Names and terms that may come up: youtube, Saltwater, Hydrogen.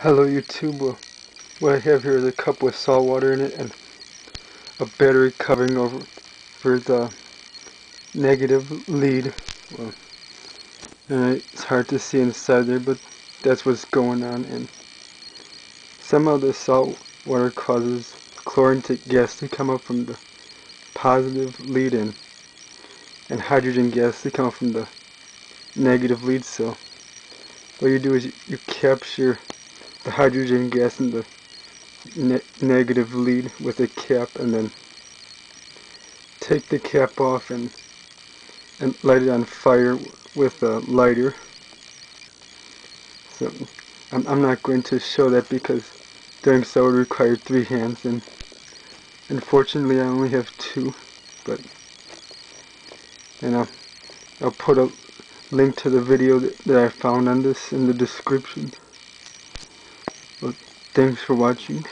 Hello YouTube, well, what I have here is a cup with salt water in it and a battery covering over for the negative lead. Well, it's hard to see inside there, but that's what's going on. And somehow the salt water causes chlorine gas to come up from the positive lead and hydrogen gas to come up from the negative lead. So what you do is you capture the hydrogen gas in the negative lead with a cap, and then take the cap off and light it on fire with a lighter. So I'm not going to show that because doing so would require three hands, and unfortunately I only have two. But I'll put a link to the video that I found on this in the description. Well, thanks for watching.